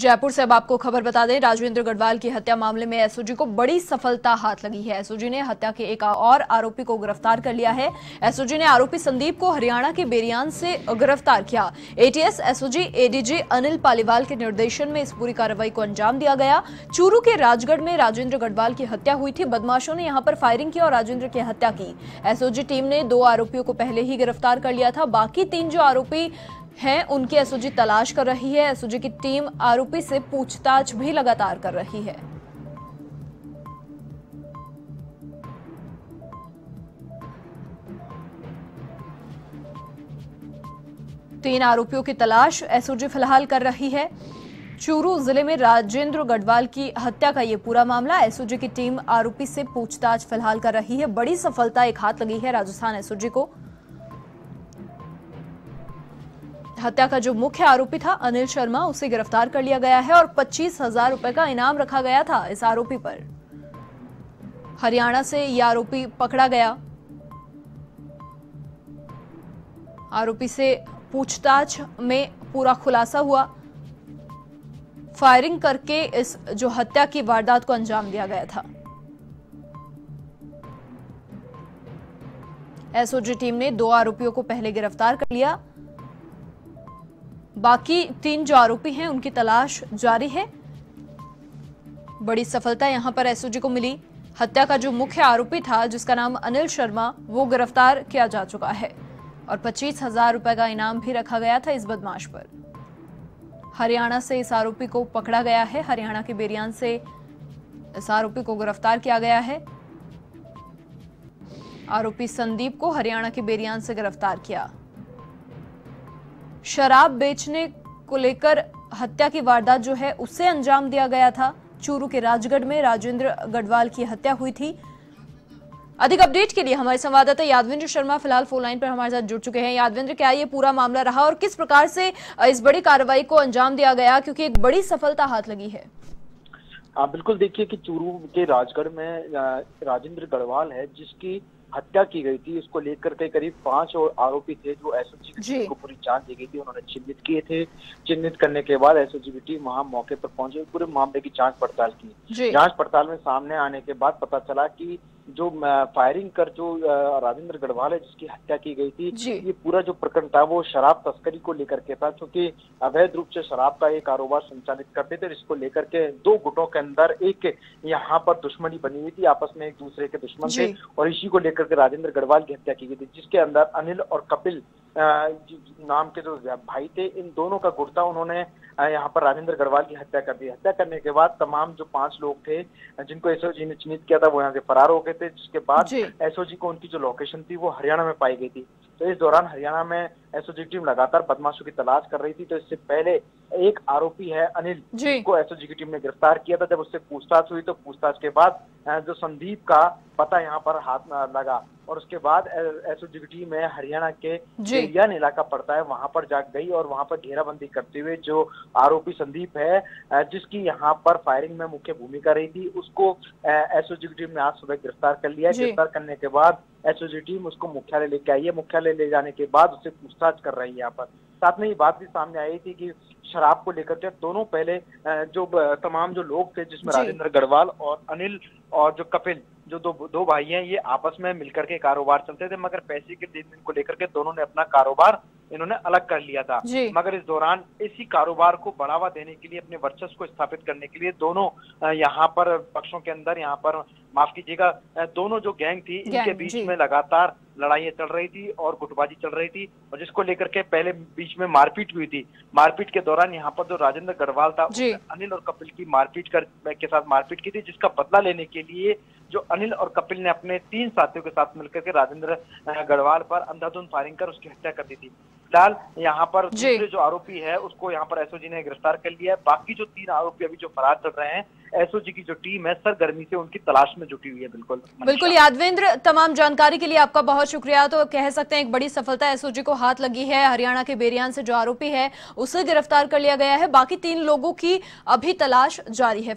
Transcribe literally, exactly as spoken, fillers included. जयपुर से अब आपको खबर बता दें, राजेंद्र गढ़वाल की हत्या मामले में एसओजी को बड़ी सफलता हाथ लगी है। एसओजी ने हत्या के एक और आरोपी को गिरफ्तार कर लिया है। एसओजी ने आरोपी संदीप को हरियाणा के बेरियान से गिरफ्तार किया। ATS SOG ADG Anil Paliwal के निर्देशन में इस पूरी कार्रवाई को अंजाम दिया गया। चूरू के राजगढ़ में राजेंद्र गढ़वाल की हत्या हुई थी। बदमाशों ने यहाँ पर फायरिंग की और राजेंद्र की हत्या की। एसओजी टीम ने दो आरोपियों को पहले ही गिरफ्तार कर लिया था। बाकी तीन जो आरोपी हैं उनकी एसओजी तलाश कर रही है। एसओजी की टीम आरोपी से पूछताछ भी लगातार कर रही है। तीन आरोपियों की तलाश एसओजी फिलहाल कर रही है। चूरू जिले में राजेंद्र गढ़वाल की हत्या का ये पूरा मामला, एसओजी की टीम आरोपी से पूछताछ फिलहाल कर रही है। बड़ी सफलता एक हाथ लगी है राजस्थान एसओजी को। हत्या का जो मुख्य आरोपी था अनिल शर्मा, उसे गिरफ्तार कर लिया गया है और पच्चीस हजार रुपए का इनाम रखा गया था इस आरोपी पर। हरियाणा से यह आरोपी पकड़ा गया। आरोपी से पूछताछ में पूरा खुलासा हुआ। फायरिंग करके इस जो हत्या की वारदात को अंजाम दिया गया था। एसओजी टीम ने दो आरोपियों को पहले गिरफ्तार कर लिया। बाकी तीन जो आरोपी हैं उनकी तलाश जारी है। बड़ी सफलता यहां पर एसओजी को मिली। हत्या का जो मुख्य आरोपी था जिसका नाम अनिल शर्मा, वो गिरफ्तार किया जा चुका है और पच्चीस हजार रुपए का इनाम भी रखा गया था इस बदमाश पर। हरियाणा से इस आरोपी को पकड़ा गया है। हरियाणा के बेरियान से इस आरोपी को गिरफ्तार किया गया है। आरोपी संदीप को हरियाणा के बेरियान से गिरफ्तार किया। शराब बेचने को लेकर हत्या की वारदात जो है उसे अंजाम दिया गया था। चूरू के राजगढ़ में राजेंद्र गढ़वाल की हत्या हुई थी। अधिक अपडेट के लिए हमारे संवाददाता यादवेंद्र शर्मा फिलहाल फोन लाइन पर हमारे साथ जुड़ चुके हैं। यादवेंद्र, क्या ये पूरा मामला रहा और किस प्रकार से इस बड़ी कार्रवाई को अंजाम दिया गया, क्योंकि एक बड़ी सफलता हाथ लगी है? आप बिल्कुल देखिए कि चूरू के राजगढ़ में राजेंद्र गढ़वाल है जिसकी हत्या की गई थी। इसको लेकर के करीब पांच और आरोपी थे जो एसओजी की टीम को पूरी जांच दी गई थी। उन्होंने चिन्हित किए थे। चिन्हित करने के बाद एसओजी की टीम वहां मौके पर पहुंचे, पूरे मामले की जांच पड़ताल की। जांच पड़ताल में सामने आने के बाद पता चला कि जो फायरिंग कर जो राजेंद्र गढ़वाल है जिसकी हत्या की गई थी, ये पूरा जो प्रकरण था वो शराब तस्करी को लेकर के था, क्योंकि अवैध रूप से शराब का ये कारोबार संचालित करते थे। इसको लेकर के दो गुटों के अंदर एक यहाँ पर दुश्मनी बनी हुई थी, आपस में एक दूसरे के दुश्मन थे और इसी को लेकर के राजेंद्र गढ़वाल की हत्या की गई थी, जिसके अंदर अनिल और कपिल नाम के जो भाई थे, इन दोनों का गुट था। उन्होंने यहाँ पर राजेंद्र गढ़वाल की हत्या कर दी। हत्या करने के बाद तमाम जो पांच लोग थे जिनको एसओजी ने चिन्हित किया था वो यहाँ से फरार हो गए थे, जिसके बाद एसओजी को उनकी जो लोकेशन थी वो हरियाणा में पाई गई थी। तो इस दौरान हरियाणा में एसओजी टीम लगातार बदमाशों की तलाश कर रही थी। तो इससे पहले एक आरोपी है अनिल को एसओजी की टीम ने गिरफ्तार किया था। जब उससे पूछताछ हुई तो पूछताछ के बाद जो संदीप का पता यहाँ पर हाथ लगा और उसके बाद एसओजी की टीम में हरियाणा के बेरियान इलाका पड़ता है वहां पर जा गई और वहां पर घेराबंदी करते हुए जो आरोपी संदीप है जिसकी यहाँ पर फायरिंग में मुख्य भूमिका रही थी, उसको एसओजी की टीम ने आज सुबह गिरफ्तार कर लिया। गिरफ्तार करने के बाद एसओजी टीम उसको मुख्यालय लेके आई है। मुख्यालय ले जाने के बाद उससे पूछताछ कर रही है। यहाँ पर साथ में ये बात भी सामने आई थी कि शराब को लेकर के दोनों पहले जो तमाम जो लोग थे जिसमें राजेंद्र गढ़वाल और अनिल और जो कपिल जो दो दो भाई हैं, ये आपस में मिलकर के कारोबार चलते थे, मगर पैसे के लेन देन को लेकर के दोनों ने अपना कारोबार इन्होंने अलग कर लिया था। मगर इस दौरान इसी कारोबार को बढ़ावा देने के लिए, अपने वर्चस्व को स्थापित करने के लिए दोनों यहाँ पर पक्षों के अंदर यहाँ पर माफ कीजिएगा दोनों जो गैंग थी इनके बीच में लगातार लड़ाइयां चल रही थी और गुटबाजी चल रही थी, और जिसको लेकर के पहले बीच में मारपीट हुई थी। मारपीट के दौरान यहाँ पर जो राजेंद्र गढ़वाल था उसने अनिल और कपिल की मारपीट कर के साथ मारपीट की थी, जिसका बदला लेने के लिए जो अनिल और कपिल ने अपने तीन साथियों के साथ मिलकर के राजेंद्र गढ़वाल पर अंधाधुंध फायरिंग कर उसकी हत्या कर दी थी। फिलहाल यहाँ पर दूसरे जो आरोपी है उसको यहाँ पर एसओजी ने गिरफ्तार कर लिया है। बाकी जो तीन आरोपी अभी जो फरार चल रहे हैं, एसओजी की जो टीम है सरगर्मी से उनकी तलाश में जुटी हुई है। बिल्कुल बिल्कुल यादवेंद्र, तमाम जानकारी के लिए आपका बहुत शुक्रिया। तो कह सकते हैं एक बड़ी सफलता एसओजी को हाथ लगी है। हरियाणा के बेरियान से जो आरोपी है उसे गिरफ्तार कर लिया गया है। बाकी तीन लोगों की अभी तलाश जारी है।